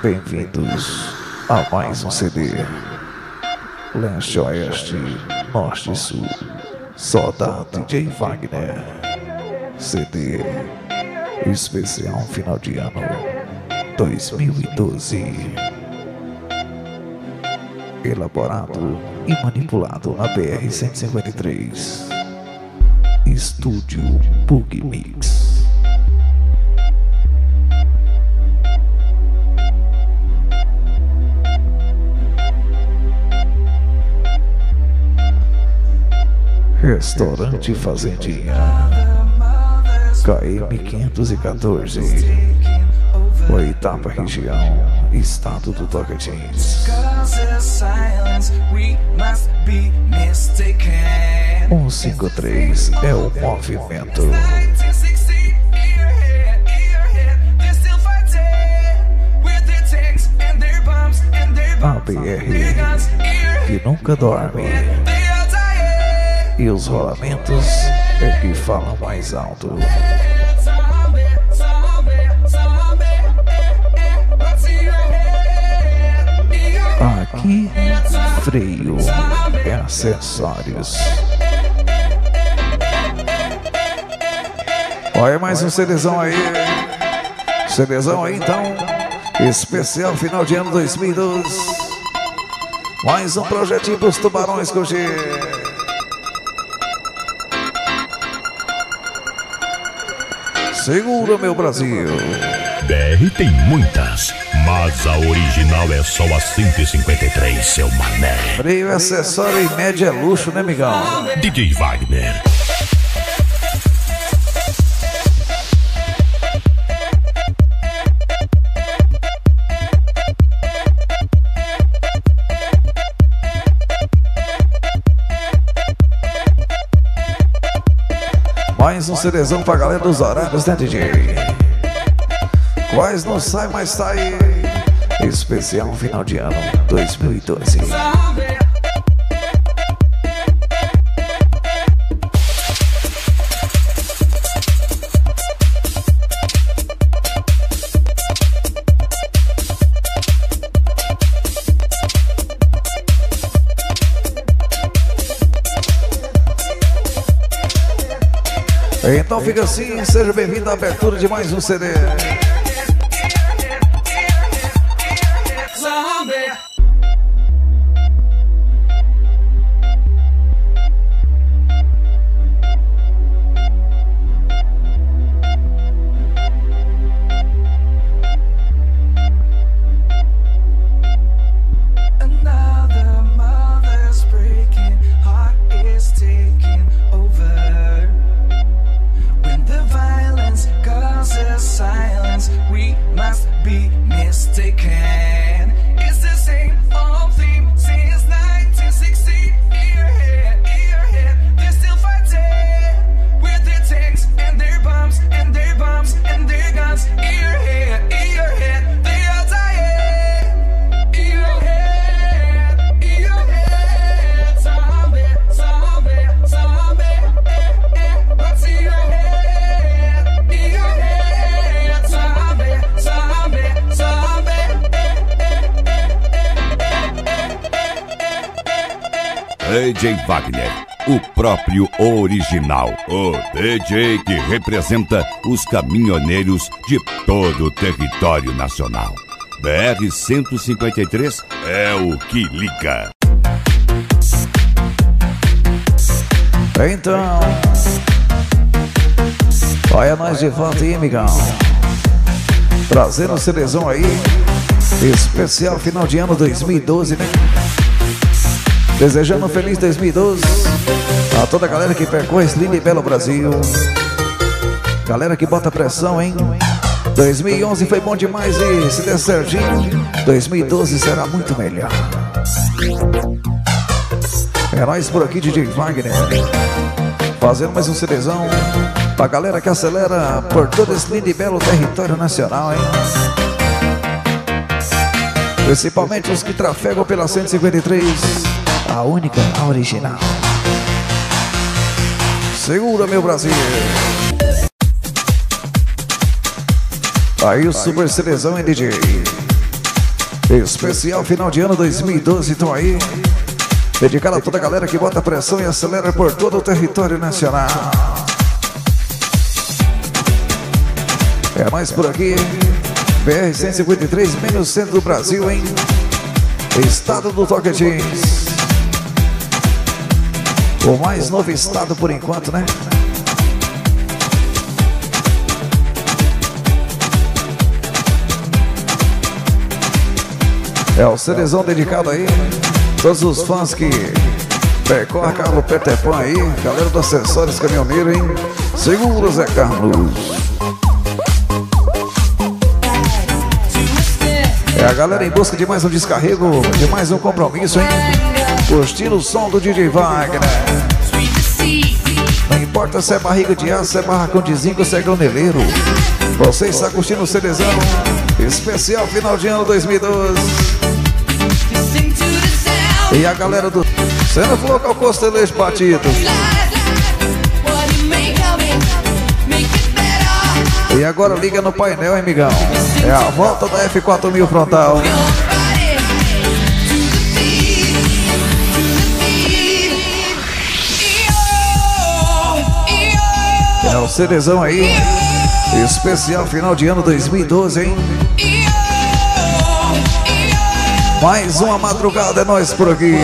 Bem-vindos a mais um CD. Leste, Oeste, Norte e Sul. Só da DJ Wagner. CD especial final de ano 2012. Elaborado e manipulado na BR-153. Estúdio Pug Mix. Restaurante Fazendinha, KM 514, Oitava Região, Estado do Tocantins. – 153 é o movimento. A BR que nunca dorme. E os rolamentos é que falam mais alto. Aqui, freio e acessórios. Olha mais um CDzão aí. CDzão aí então. Especial final de ano 2012. Mais um projetinho para os tubarões hoje. Segura, meu Brasil. BR tem muitas, mas a original é só a 153, seu mané. Freio, acessório e média é luxo, né, migão? DJ Wagner. Mais um cerezão pra galera dos horários, né, DJ? Quais não sai, mas tá aí. Especial final de ano 2012. Então fica assim, seja bem-vindo à abertura de mais um CD. DJ Wagner, o próprio original, o DJ que representa os caminhoneiros de todo o território nacional. BR 153 é o que liga. Então, olha nós de volta aí, migão. Trazendo o CDzão aí, especial final de ano 2012, né? Desejando um feliz 2012 a toda a galera que percorre esse lindo e belo Brasil. Galera que bota pressão, hein? 2011 foi bom demais e se der certinho, 2012 será muito melhor. É nóis por aqui, DJ Wagner. Fazendo mais um CDzão pra galera que acelera por todo esse lindo e belo território nacional, hein? Principalmente os que trafegam pela 153. A única, a original. Segura, meu Brasil. Aí o super CDzão, DJ. Especial final de ano 2012, estão aí. Dedicado a toda a galera que bota pressão e acelera por todo o território nacional. É mais por aqui. BR-153, menos centro do Brasil, hein? Estado do Toca Jeans. O mais novo estado por enquanto, né? É o Cerezão dedicado aí. Todos os fãs que percorrem Carlos Peterpan aí. Galera do Acessórios Caminhoneiro, hein? Seguro, Zé Carlos. É a galera em busca de mais um descarrego, de mais um compromisso, hein? Curtindo o som do DJ Wagner. Não importa se é barriga de aço, se é barracão de zinco, se é graneleiro. Você está curtindo o Cerezão especial final de ano 2012. E a galera do Sendo Flocal Costelejo Batido. E agora liga no painel, hein, migão? É a volta da F4000 frontal. É o Cerezão aí, especial final de ano 2012, hein? Mais uma madrugada é nós por aqui.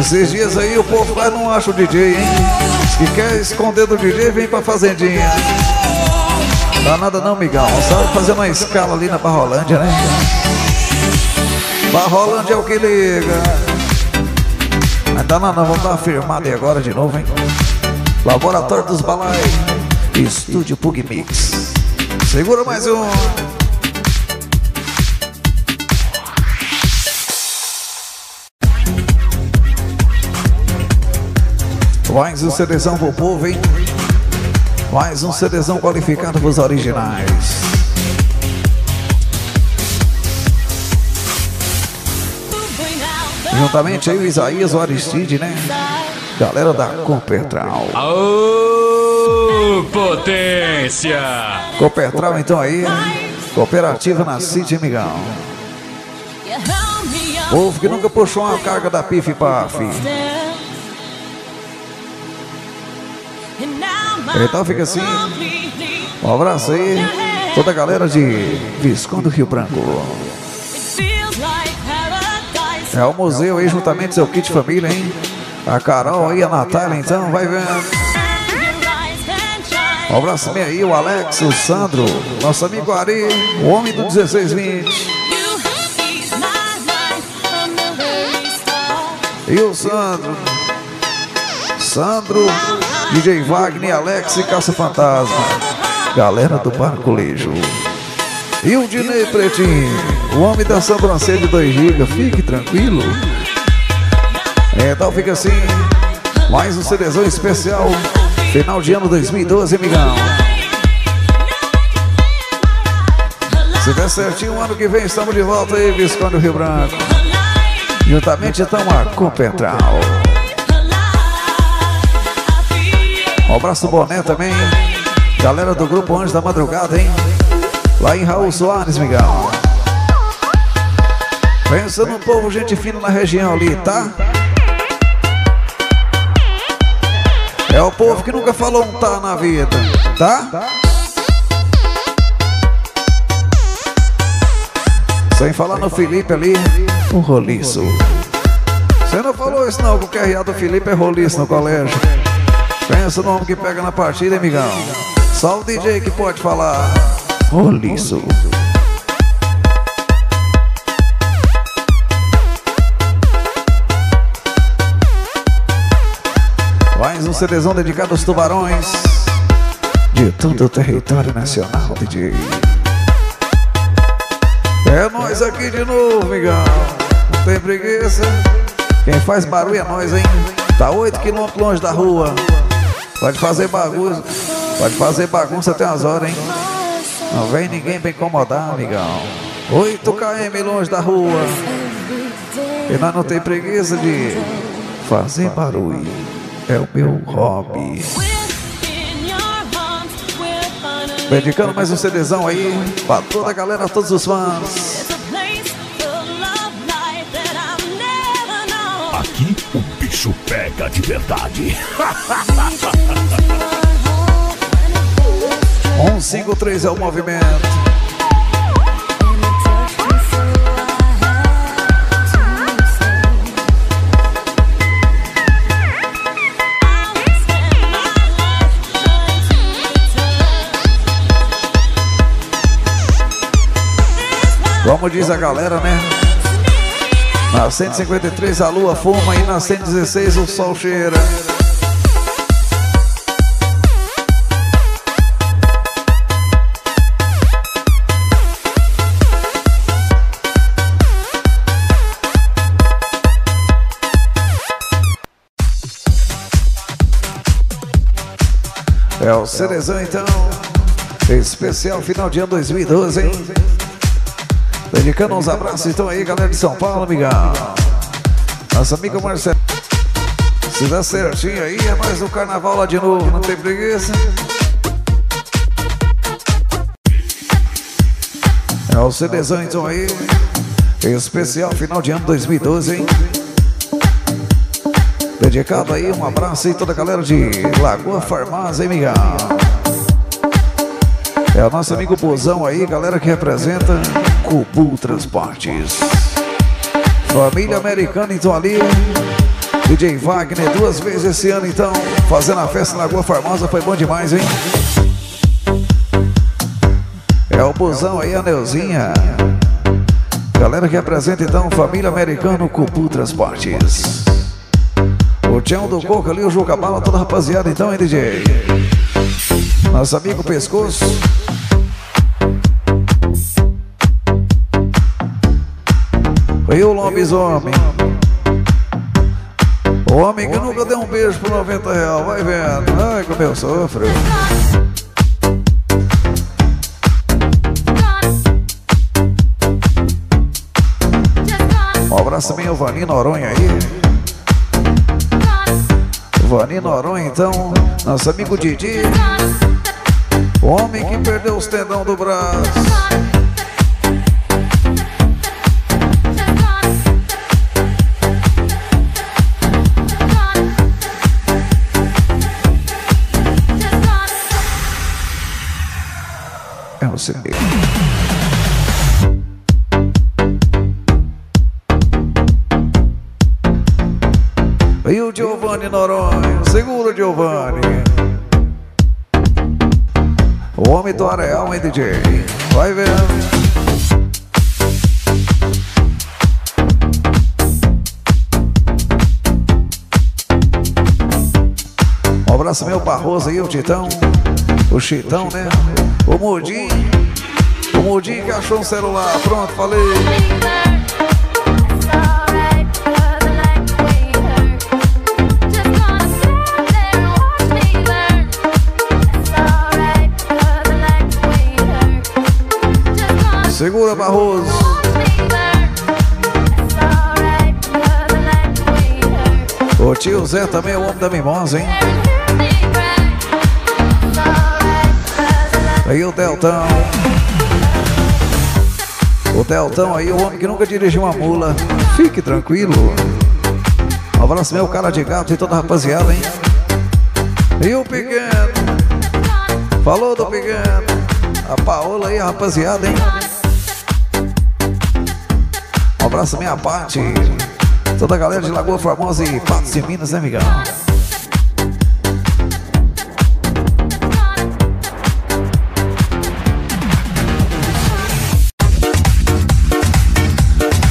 Esses dias aí o povo lá não acha o DJ, hein? Se quer esconder do DJ, vem pra Fazendinha. Não dá nada não, migão. Sabe fazer uma escala ali na Barrolândia, né? Barrolândia é o que liga. Tá não, vamos dar uma firmada aí agora de novo, hein? Laboratório dos Balais, Estúdio Pug Mix. Segura mais um. Mais um Cerezão pro povo, hein? Mais um Cerezão qualificado pros originais. Juntamente aí o Isaías, o Aristide, né? Galera da Coopertral. Aô, potência! Coopertral então aí, cooperativa na Cid, migão. Povo que nunca puxou uma carga da Pif Paf. Então fica assim. Um abraço aí, toda a galera de Visconde do Rio Branco. É o museu aí, juntamente seu kit família, hein? A Carol aí, a Natália, então, vai vendo. Um abraço bem aí, o Alex, o Sandro, nosso amigo Ari, o homem do 1620. E o Sandro. Sandro, DJ Wagner, Alex e Caça Fantasma. Galera do Barcolejo. E o Dinei Pretinho. O homem da sobrancelha de 2 GB, fique tranquilo. Então fica assim, mais um Cerezão especial, final de ano 2012, migão. Se der certinho, ano que vem estamos de volta aí, Visconde do Rio Branco. Juntamente então a Coopertral. Um abraço Boné também, galera do Grupo Anjos da Madrugada, hein? Lá em Raul Soares, migão. Pensa no povo, gente fina na região ali, tá? É o povo que nunca falou um tá na vida, tá? Sem falar no Felipe ali, um roliço. Você não falou isso não, que o QRA do Felipe é roliço no colégio. Pensa no homem que pega na partida, hein, migão? Só o DJ que pode falar roliço. Mais um Cerezão dedicado aos tubarões de todo o território nacional, DJ. É nós aqui de novo, migão. Não tem preguiça. Quem faz barulho é nós, hein? Tá 8 quilômetros longe da rua. Pode fazer bagunça. Pode fazer bagunça até umas horas, hein? Não vem ninguém pra incomodar, migão. 8 km longe da rua. E nós não tem preguiça de fazer barulho. É o meu hobby. Dedicando mais um CDzão aí pra toda a galera, todos os fãs. Aqui o bicho pega de verdade. 153 é o movimento. Como diz a galera, né? Na 153 a lua fuma e na 116 o sol cheira. É o Cerezão, então. Especial final de ano 2012, hein? Dedicando uns abraços, então aí, galera de São Paulo, amigão. Nosso amigo Marcelo. Se dá certinho aí, é mais um carnaval lá de novo, não tem preguiça. É o CDzão, então aí. Especial final de ano 2012, hein? Dedicado aí, um abraço aí toda a galera de Lagoa Farmácia, hein, amigão. É o nosso amigo Bozão aí, galera que representa Cupu Transportes. Família Americana, então ali. DJ Wagner, 2 vezes esse ano, então. Fazendo a festa na Lagoa Formosa, foi bom demais, hein? É o Busão aí, a Neuzinha. Galera que apresenta, então, Família Americana, Cupu Transportes. O Tião do Coco ali, o Juca Bala, toda a rapaziada, então, hein, DJ? Nosso amigo Pescoço. E o lobisomem? O homem que nunca deu um beijo por R$90, vai vendo. Ai, como eu sofro. Um abraço também ao Vani Noronha aí. Vani Noronha, então, nosso amigo Didi. O homem que perdeu os tendão do braço. E o Giovanni Noronha, segura o Giovanni. O homem do Areal, hein, DJ? Vai ver. Um abraço meu Barroso aí, o Titão. O Chitão, né? O Mudim. O Mudim que achou um celular. Pronto, falei. Segura, Barroso. O tio Zé também é o homem da mimosa, hein? Aí o Deltão. O Deltão aí, o homem que nunca dirigiu uma mula. Fique tranquilo. Um abraço meu, cara de gato e toda a rapaziada, hein? E o Pequeno. Falou do Pequeno. A Paola aí, a rapaziada, hein? Um abraço minha parte. Toda a galera de Lagoa Formosa e Patos de Minas, né, amigão?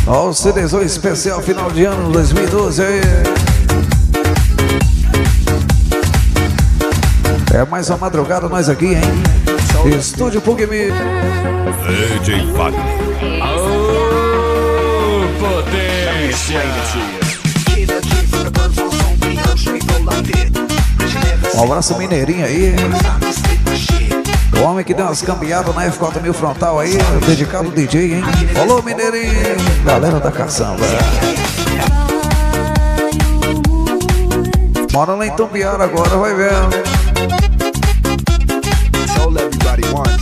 Ó, o CDzão especial final de ano 2012 aí. É mais uma madrugada nós aqui, hein? Estúdio Pug Mix. DJ Wagner. Aô, potência! Um abraço mineirinho aí. O homem que deu umas cambiadas na F4000 frontal aí, dedicado ao DJ, hein? Alô, mineirinho! Galera da caçamba. Mora lá em Tumbiara agora, vai vendo. So everybody wants.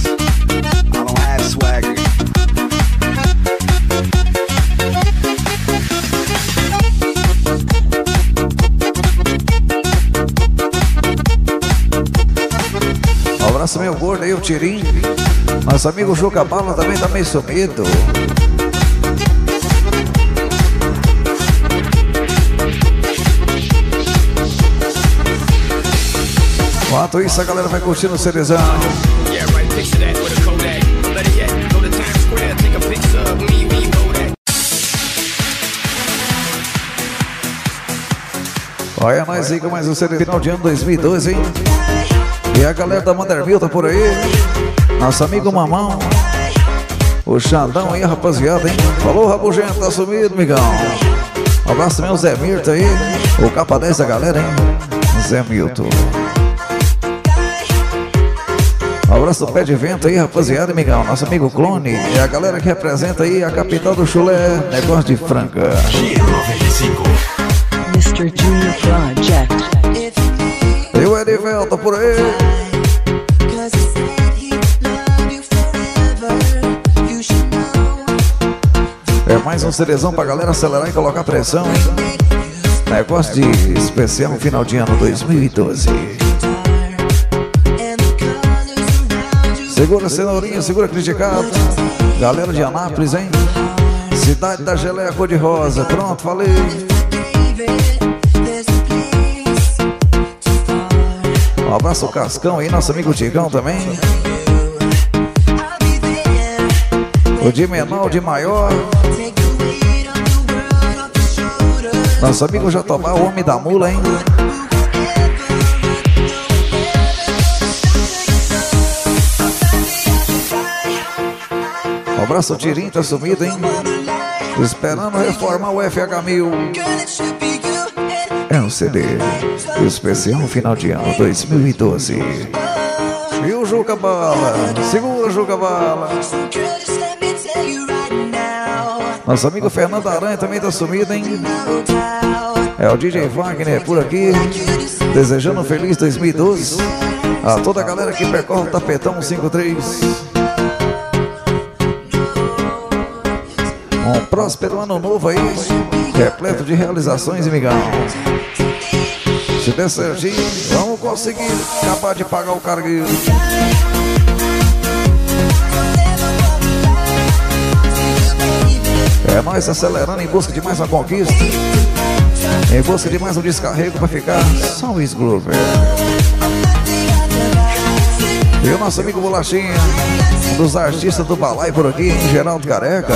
nosso meu gordo aí, o Tirim. Nosso amigo Juca Bala também tá meio sumido. Enquanto isso, a galera vai curtindo o Cerezão. Olha nós aí com mais um Cerezão. Final de ano 2012, hein? E a galera da Manderville tá por aí. Nosso amigo Mamão. O Xandão aí, rapaziada, hein? Falou, Rabugento, tá sumido, migão. Um abraço também ao Zé Mirto aí. O capa 10 da galera, hein? Zé Milton. Um abraço do Pé de Vento aí, rapaziada, amigão. Nosso amigo Clone. É a galera que representa aí a capital do chulé, negócio de Franca. Mr. Junior Project. E o Edivel tá por aí. É mais um cerezão pra galera acelerar e colocar pressão, hein? Negócio de especial final de ano 2012. Segura cenourinha, segura criticado. Galera de Anápolis, hein? Cidade da Geleia Cor-de-Rosa. Pronto, falei. Um abraço ao Cascão aí, nosso amigo Tigão também. O de menor, o de maior. Nosso amigo Jatobá, o homem da mula, hein? Um abraço ao Tirinho, tá sumido, hein? Esperando reformar o FH1000. É um CD especial final de ano 2012. E o Juca Bala. Segura, Juca Bala. Nosso amigo Fernando Aranha também tá sumido, hein? É o DJ Wagner por aqui. Desejando um feliz 2012 a toda a galera que percorre o Tapetão 153. Um próspero ano novo aí, repleto de realizações, amigão. Se der certinho, vamos conseguir acabar de pagar o cargueiro. É nós acelerando em busca de mais uma conquista, em busca de mais um descarrego para ficar só o esgrover. E o nosso amigo Bolachinha, um dos artistas do Balai por aqui, Geraldo Careca.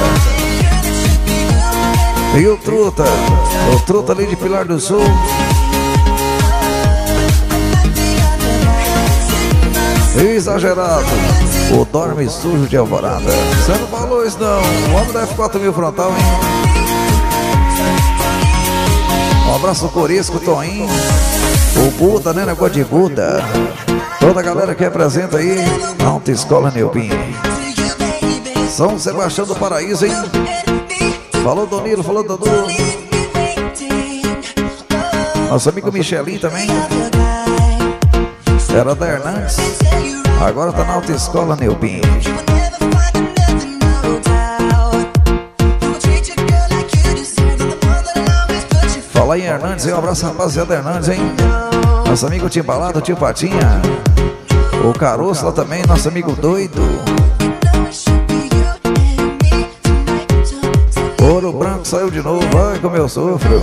E o Truta ali de Pilar do Sul. Exagerado, o Dorme Sujo de Alvorada. Você não falou isso não, o homem da F4000 frontal, hein? Um abraço ao Corisco, Toim. O Buda, né, negócio de Buda. Toda a galera que representa aí a Autoescola Nelpin. São Sebastião do Paraíso, hein? Falou Donilo, falou Dodô. Nosso amigo Michelinho também. Era da Hernandes. Agora tá na Autoescola Nelpin. Fala aí, Hernandes. Um abraço, rapaziada Hernandes, hein? Nosso amigo Timbalado, Tio Patinha. O Caroço lá também, nosso amigo Doido. Ouro Branco saiu de novo, ai como eu sofro.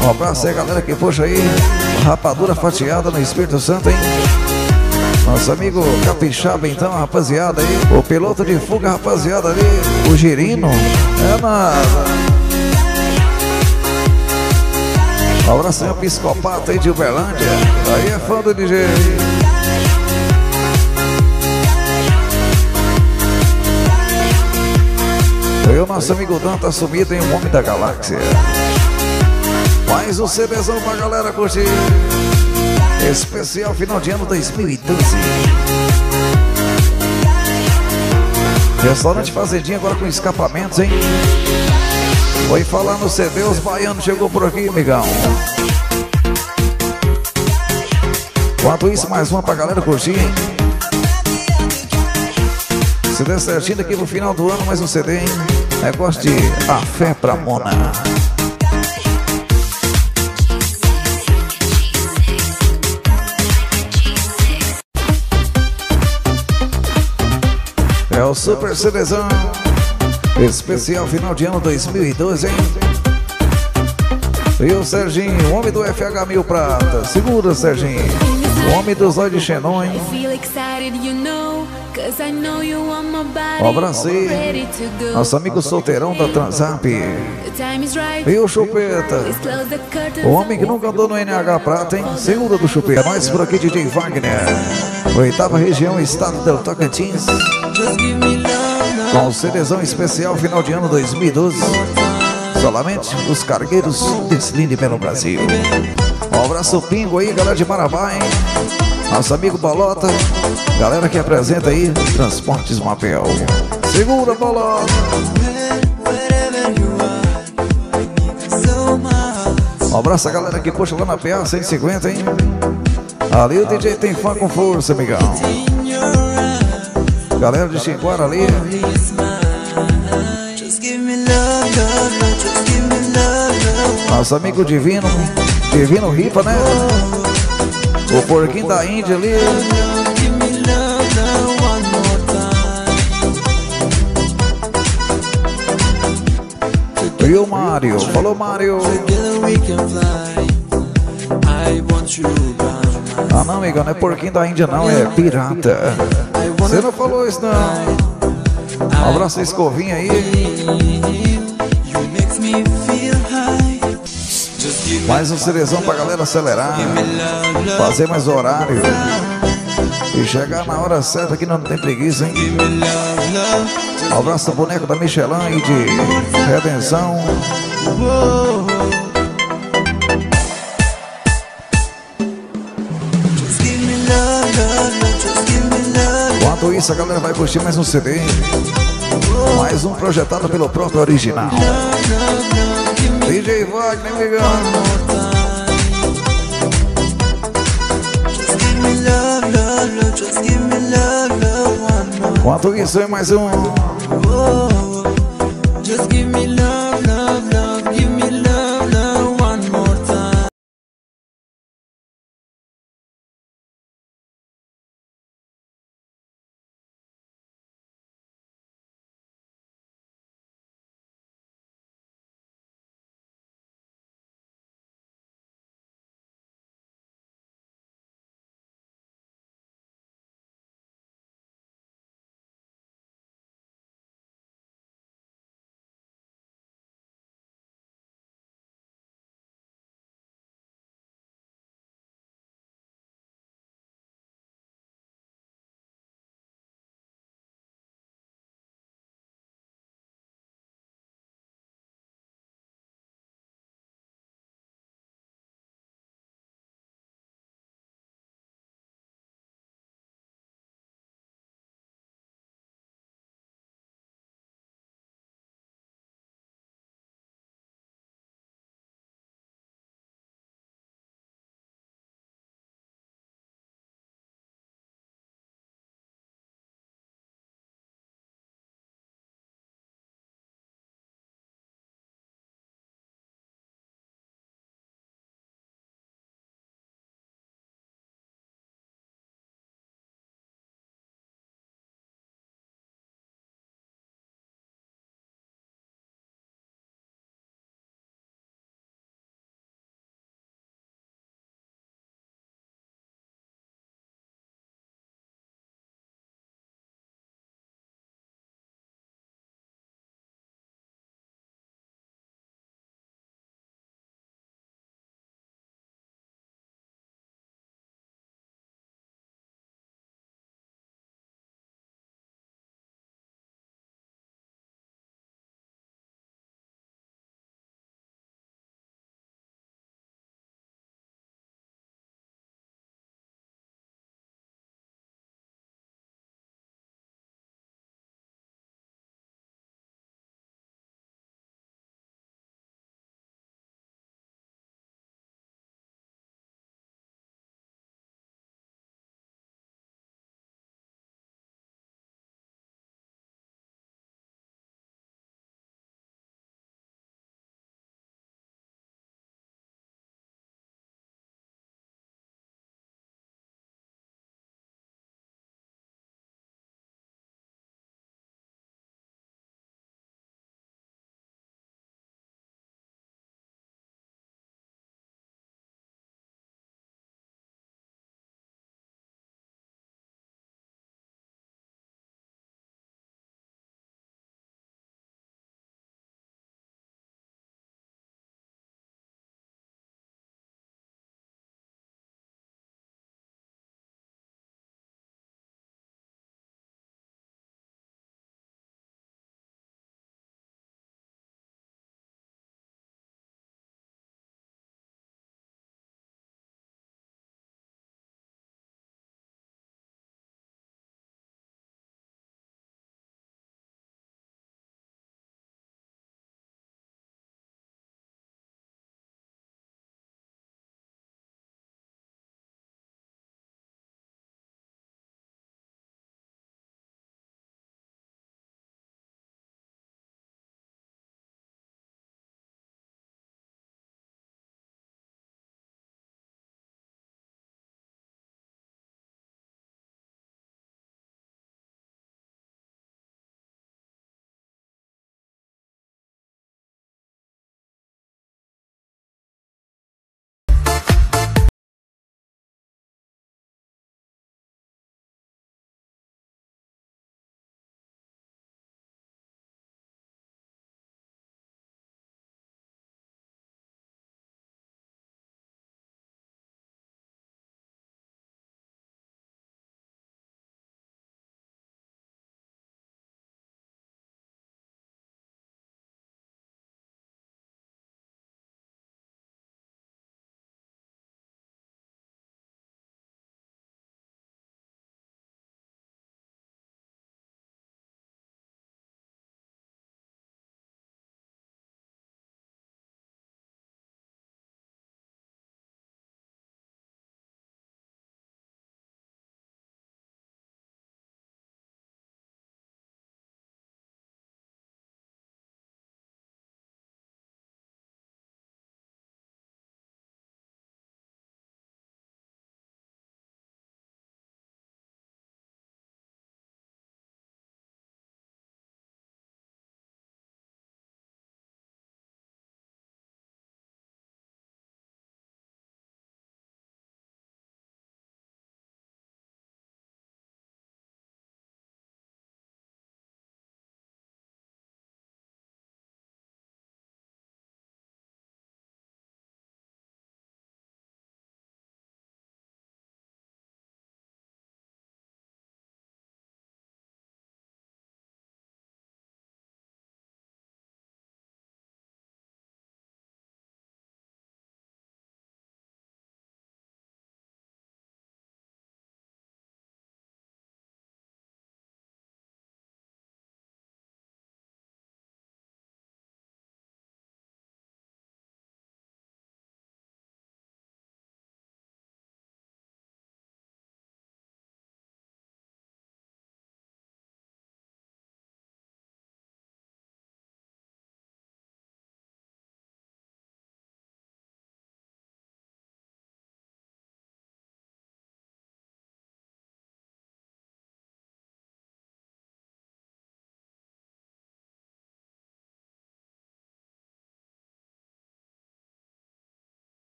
Um abraço aí, galera que puxa aí rapadura fatiada no Espírito Santo, hein? Nosso amigo Capixaba, então, rapaziada aí. O piloto de fuga, rapaziada ali. O Girino. É nada. Um abraço aí, o psicopata aí de Uberlândia. Aí é fã do DJ. E o nosso amigo Dan tá sumido em O Homem da Galáxia. Mais um CDzão pra galera curtir. Especial final de ano 2012. Restaurante Fazendinha agora com escapamentos, hein? Foi falar no CD, os baianos chegou por aqui, migão. Enquanto isso, mais uma pra galera curtir, hein? Se der certinho, aqui no final do ano mais um CD, hein? Negócio de A Fé pra Mona. É o Super Seleção Especial final de ano 2012, hein? E o Serginho, o homem do FH Mil Prata. Segura, Serginho. O homem dos olhos de Xenon, hein? Um abraço aí, nosso amigo solteirão da Transap. E o Chupeta, o homem que nunca andou no NH Prata, hein? Segura do Chupeta. É mais por aqui, DJ Wagner. Oitava região, estado do Tocantins. Com o Cerezão especial final de ano 2012. Solamente os cargueiros deslinde pelo Brasil. Um abraço pingo aí, galera de Marabá, hein? Nosso amigo Bolota, galera que apresenta aí Transportes Mapel. Segura, Bolota! Um abraço a galera que puxa lá na PA 150, hein? Ali o DJ tem fã com força, amigão. Galera de Xinguara ali. Nosso amigo Divino. Divino Ripa, né? O porquinho da Índia ali. E o Mário. Falou, Mário. Ah, não, amigão, não é porquinho da Índia, não. É pirata. Você não falou isso, não. Um abraço a Escovinha aí. Mais um seleção pra galera acelerar, fazer mais horário e chegar na hora certa, que não tem preguiça, hein? Um abraço ao boneco da Michelin e de Redenção. Enquanto isso, a galera vai curtir mais um CD, hein? Mais um projetado pelo próprio original DJ Wagner, amigão. Enquanto isso, é mais um.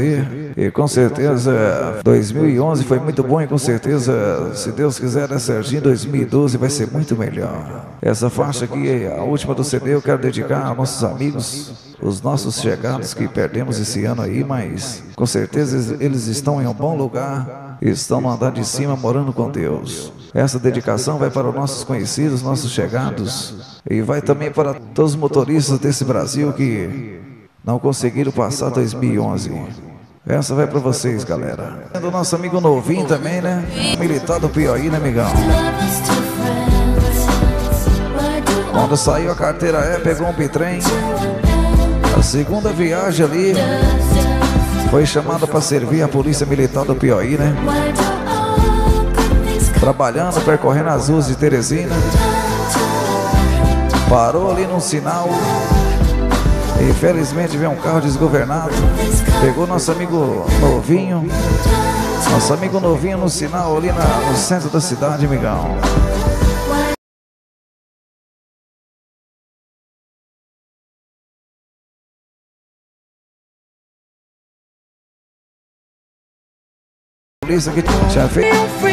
CD. E com certeza 2011 foi muito bom e com certeza, se Deus quiser, né, Serginho, 2012 vai ser muito melhor. Essa faixa aqui, a última do CD, eu quero dedicar aos nossos amigos, os nossos chegados que perdemos esse ano aí, mas com certeza eles estão em um bom lugar, estão no andar de cima, morando com Deus. Essa dedicação vai para os nossos conhecidos, nossos chegados, e vai também para todos os motoristas desse Brasil que não conseguiram passar 2011. Essa vai para vocês, galera. É do nosso amigo novinho também, né? Militar do Piauí, né, amigão? Quando saiu a carteira pegou um bitrem. A segunda viagem ali foi chamada para servir a Polícia Militar do Piauí, né? Trabalhando, percorrendo as ruas de Teresina. Parou ali num sinal. Infelizmente veio um carro desgovernado, pegou nosso amigo novinho no sinal ali no centro da cidade, migão. A polícia que tinha feito